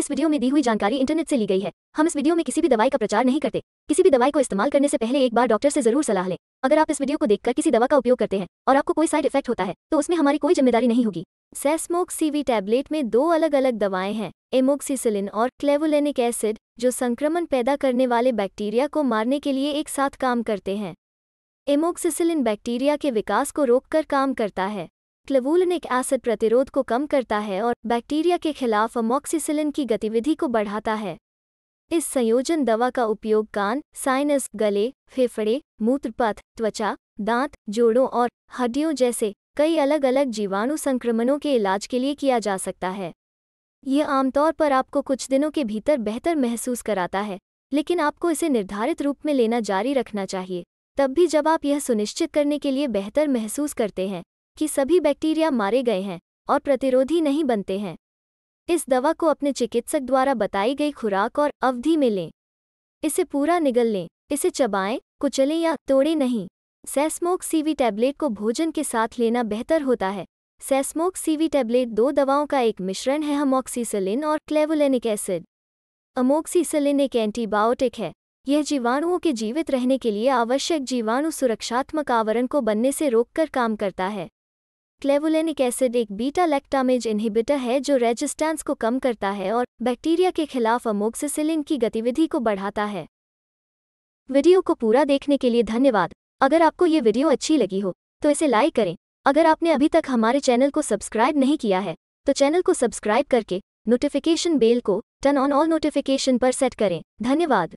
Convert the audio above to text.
इस वीडियो में दी हुई जानकारी इंटरनेट से ली गई है। हम इस वीडियो में किसी भी दवाई का प्रचार नहीं करते। किसी भी दवाई को इस्तेमाल करने से पहले एक बार डॉक्टर से जरूर सलाह लें। अगर आप इस वीडियो को देखकर किसी दवा का उपयोग करते हैं और आपको कोई साइड इफेक्ट होता है तो उसमें हमारी कोई जिम्मेदारी नहीं होगी। सैसमॉक्स सीवी टैबलेट में दो अलग अलग दवाएं हैं, एमोक्सिसिलिन और क्लेवुलैनिक एसिड, जो संक्रमण पैदा करने वाले बैक्टीरिया को मारने के लिए एक साथ काम करते हैं। एमोक्सिसिलिन बैक्टीरिया के विकास को रोककर काम करता है, क्लेवुलैनिक एसिड प्रतिरोध को कम करता है और बैक्टीरिया के खिलाफ एमोक्सिसिलिन की गतिविधि को बढ़ाता है। इस संयोजन दवा का उपयोग कान, साइनस, गले, फेफड़े, मूत्रपथ, त्वचा, दांत, जोड़ों और हड्डियों जैसे कई अलग अलग जीवाणु संक्रमणों के इलाज के लिए किया जा सकता है। यह आमतौर पर आपको कुछ दिनों के भीतर बेहतर महसूस कराता है, लेकिन आपको इसे निर्धारित रूप में लेना जारी रखना चाहिए, तब भी जब आप यह सुनिश्चित करने के लिए बेहतर महसूस करते हैं कि सभी बैक्टीरिया मारे गए हैं और प्रतिरोधी नहीं बनते हैं। इस दवा को अपने चिकित्सक द्वारा बताई गई खुराक और अवधि में लें। इसे पूरा निगल लें, इसे चबाएं, कुचलें या तोड़ें नहीं। सैसमॉक्स सीवी टैबलेट को भोजन के साथ लेना बेहतर होता है। सैसमॉक्स सीवी टैबलेट दो दवाओं का एक मिश्रण है, एमोक्सिसिलिन और क्लेवुलैनिक एसिड। एमोक्सिसिलिन एक एंटीबायोटिक है। यह जीवाणुओं के जीवित रहने के लिए आवश्यक जीवाणु सुरक्षात्मक आवरण को बनने से रोककर काम करता है। क्लेवुलैनिक एसिड एक बीटा लैक्टामेज इनहिबिटर है, जो रेजिस्टेंस को कम करता है और बैक्टीरिया के खिलाफ एमोक्सिसिलिन की गतिविधि को बढ़ाता है। वीडियो को पूरा देखने के लिए धन्यवाद। अगर आपको ये वीडियो अच्छी लगी हो तो इसे लाइक करें। अगर आपने अभी तक हमारे चैनल को सब्सक्राइब नहीं किया है तो चैनल को सब्सक्राइब करके नोटिफिकेशन बेल को टर्न ऑन ऑल नोटिफिकेशन पर सेट करें। धन्यवाद।